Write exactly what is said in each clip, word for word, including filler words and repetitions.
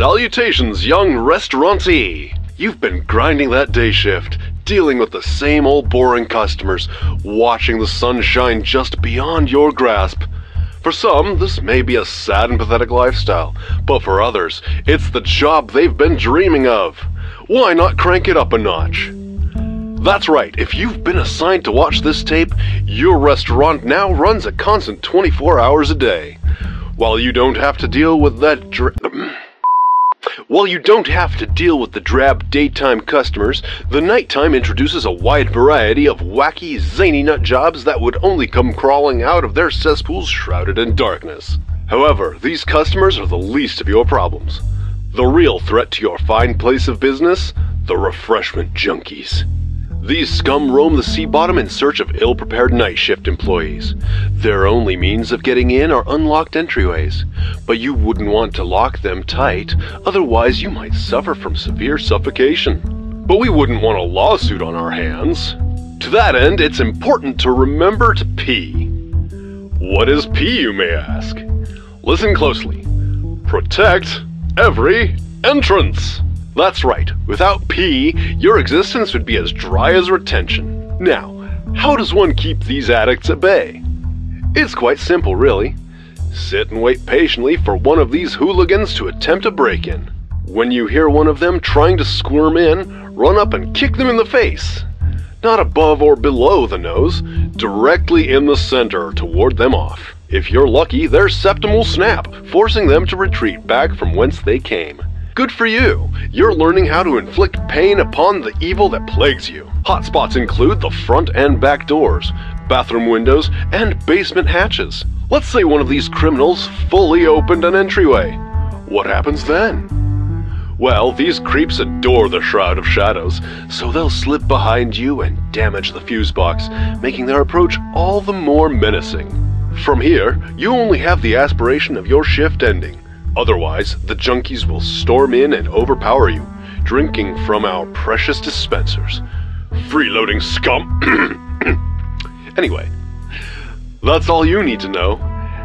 Salutations, young restaurantee! You've been grinding that day shift, dealing with the same old boring customers, watching the sunshine just beyond your grasp. For some, this may be a sad and pathetic lifestyle, but for others, it's the job they've been dreaming of. Why not crank it up a notch? That's right, if you've been assigned to watch this tape, your restaurant now runs a constant twenty-four hours a day. While you don't have to deal with that dr- While you don't have to deal with the drab daytime customers, the nighttime introduces a wide variety of wacky, zany nut jobs that would only come crawling out of their cesspools shrouded in darkness. However, these customers are the least of your problems. The real threat to your fine place of business? The refreshment junkies. These scum roam the sea bottom in search of ill-prepared night shift employees. Their only means of getting in are unlocked entryways, but you wouldn't want to lock them tight, otherwise you might suffer from severe suffocation. But we wouldn't want a lawsuit on our hands. To that end, it's important to remember to pee. What is pee, you may ask? Listen closely. Protect every entrance! That's right, without pee, your existence would be as dry as retention. Now, how does one keep these addicts at bay? It's quite simple, really. Sit and wait patiently for one of these hooligans to attempt a break-in. When you hear one of them trying to squirm in, run up and kick them in the face. Not above or below the nose, directly in the center to ward them off. If you're lucky, their septum will snap, forcing them to retreat back from whence they came. Good for you! You're learning how to inflict pain upon the evil that plagues you. Hotspots include the front and back doors, bathroom windows, and basement hatches. Let's say one of these criminals fully opened an entryway. What happens then? Well, these creeps adore the Shroud of Shadows, so they'll slip behind you and damage the fuse box, making their approach all the more menacing. From here, you only have the aspiration of your shift ending. Otherwise, the junkies will storm in and overpower you, drinking from our precious dispensers. Freeloading scum! Anyway, that's all you need to know.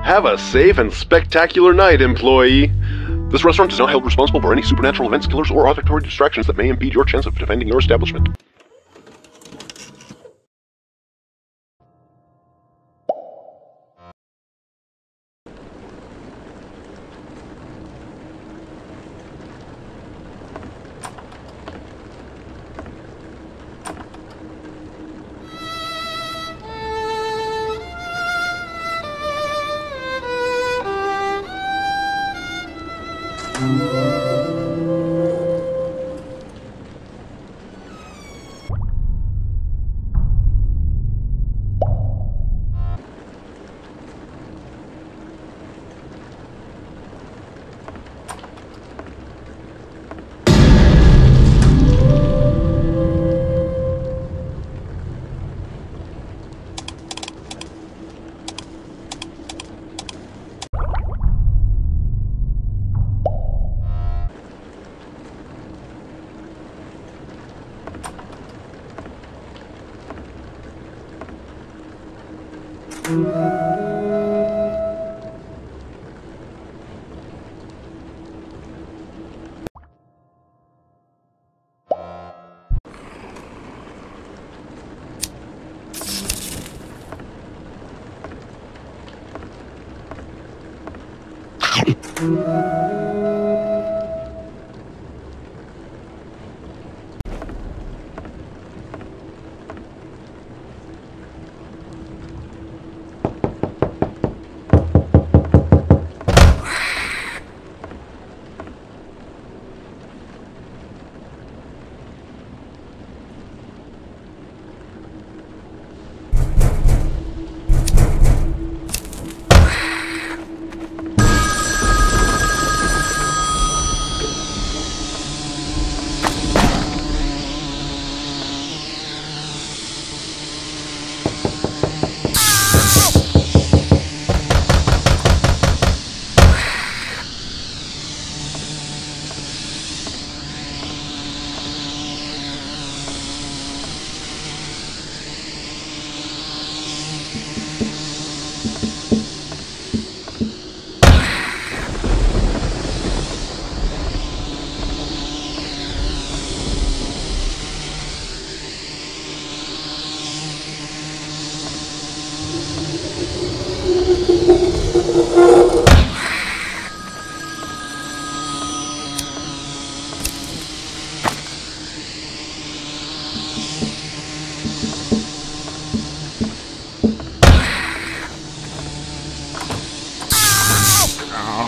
Have a safe and spectacular night, employee! This restaurant is not held responsible for any supernatural events, killers, or auditory distractions that may impede your chance of defending your establishment.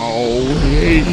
Oh, hey.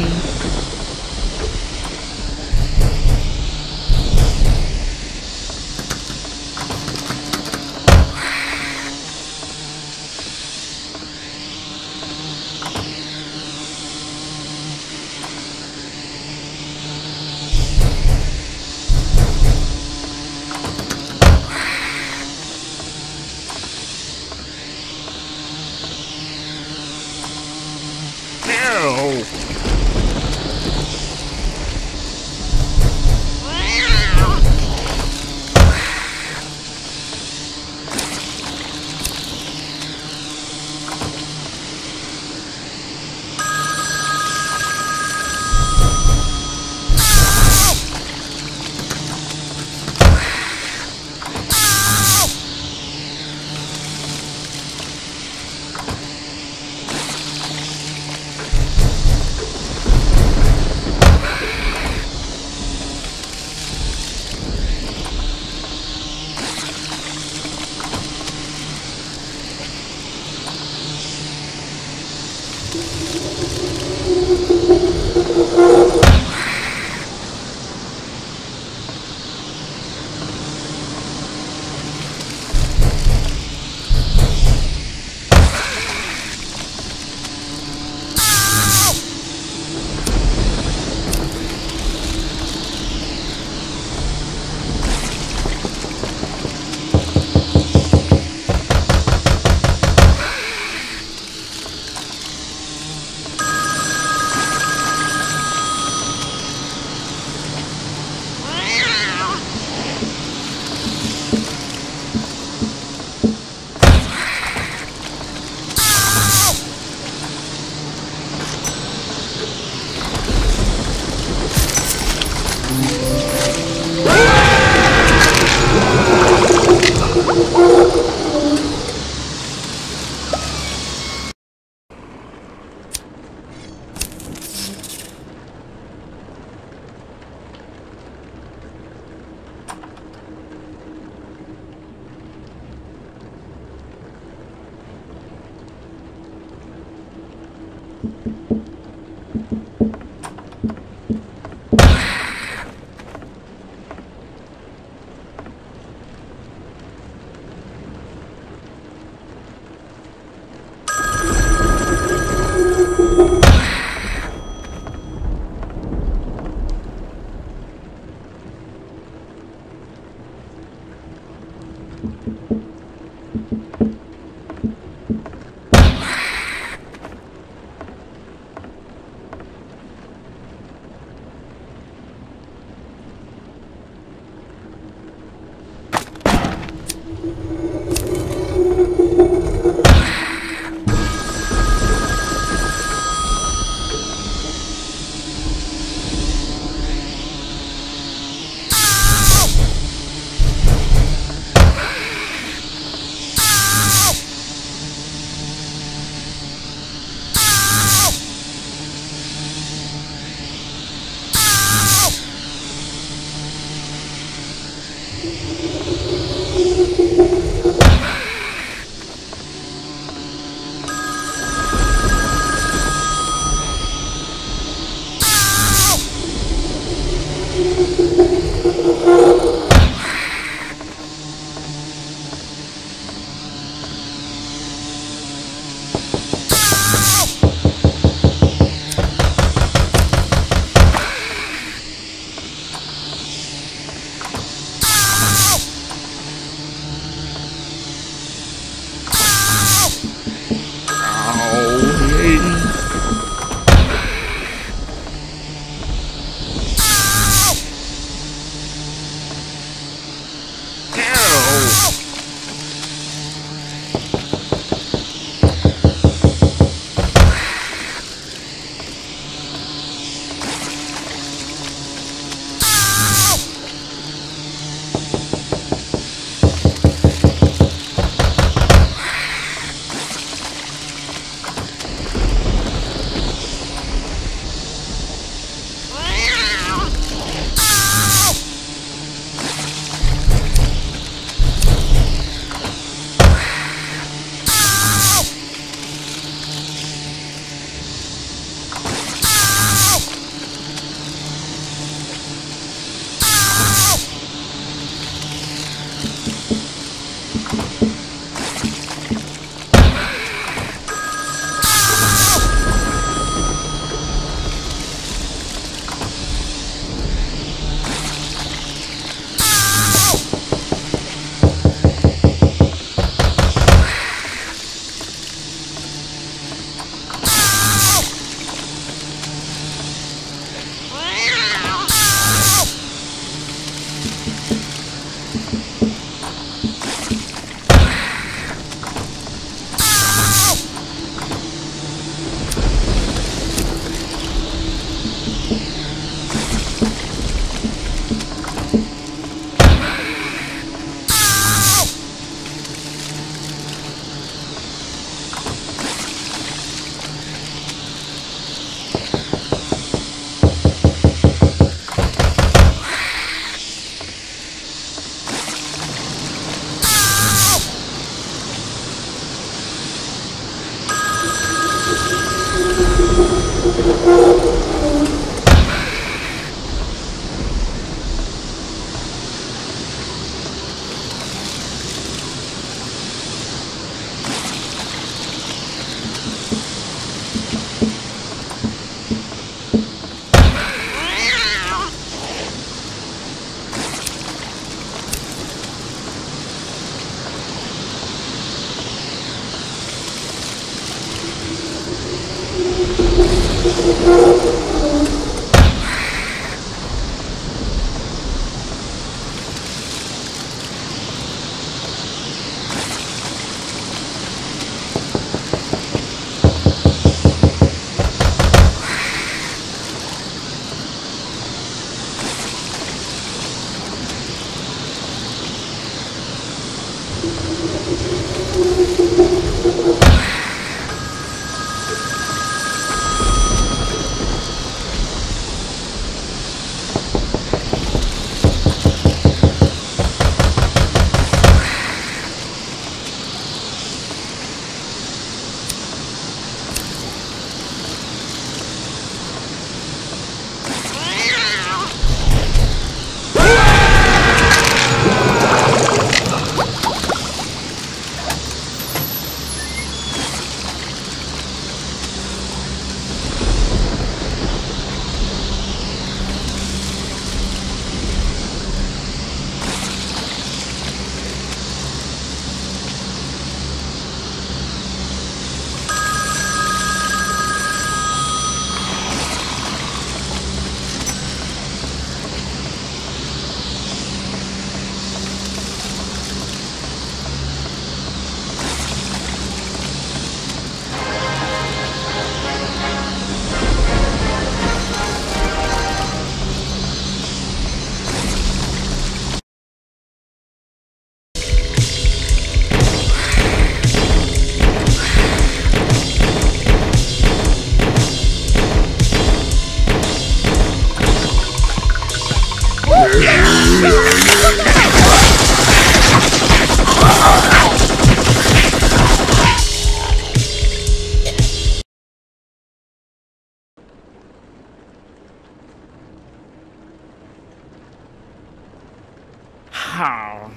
How?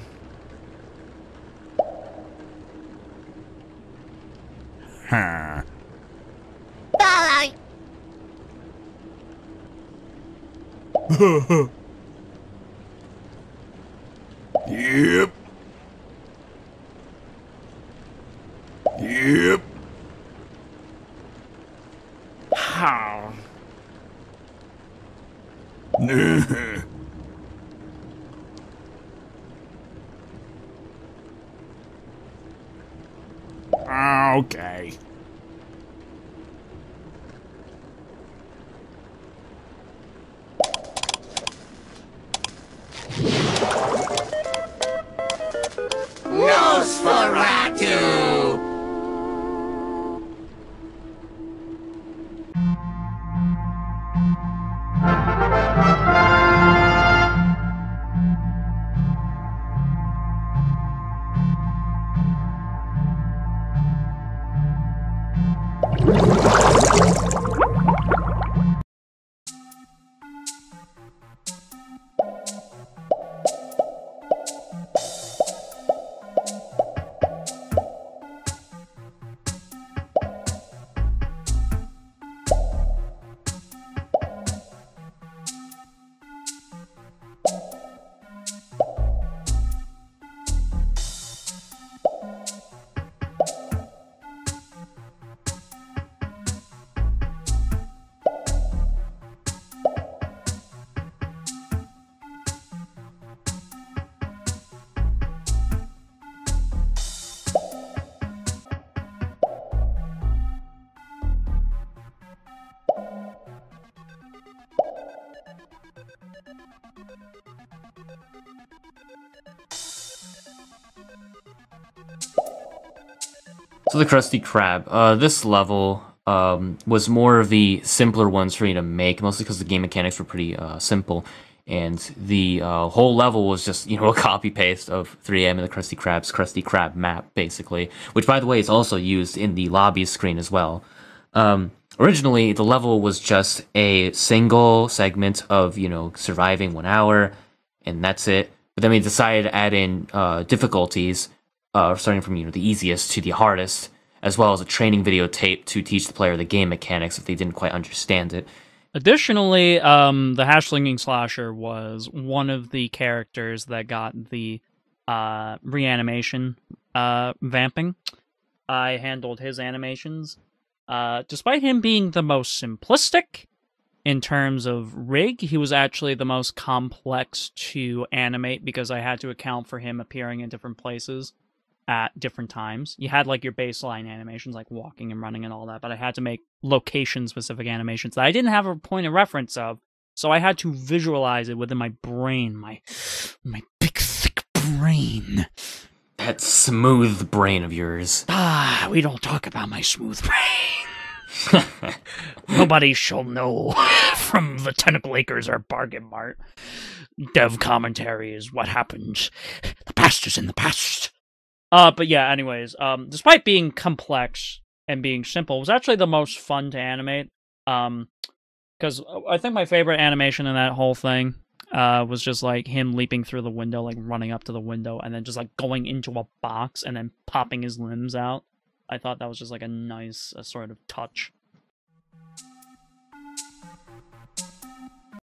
Huh. Bye. Yep. Yep. How? Okay. So the Krusty Krab. Uh, this level um, was more of the simpler ones for you to make, mostly because the game mechanics were pretty uh, simple, and the uh, whole level was just, you know, a copy paste of three M and the Krusty Krab's Krusty Krab map, basically. Which, by the way, is also used in the lobby screen as well. Um, Originally, the level was just a single segment of, you know, surviving one hour, and that's it. But then we decided to add in uh, difficulties, uh, starting from, you know, the easiest to the hardest, as well as a training videotape to teach the player the game mechanics if they didn't quite understand it. Additionally, um, the Hashlinging Slasher was one of the characters that got the uh, reanimation uh, vamping. I handled his animations. Uh, despite him being the most simplistic in terms of rig, he was actually the most complex to animate because I had to account for him appearing in different places at different times. You had like your baseline animations like walking and running and all that, but I had to make location-specific animations that I didn't have a point of reference of, so I had to visualize it within my brain, my, my big, thick brain. That smooth brain of yours. Ah, we don't talk about my smooth brain. Nobody shall know from the Tentacle Acres or Bargain Mart. Dev commentary is what happens. The past is in the past. Uh, but yeah, anyways, um, despite being complex and being simple, it was actually the most fun to animate. Um, because I think my favorite animation in that whole thing uh, was just like him leaping through the window, like running up to the window and then just like going into a box and then popping his limbs out. I thought that was just like a nice uh, sort of touch.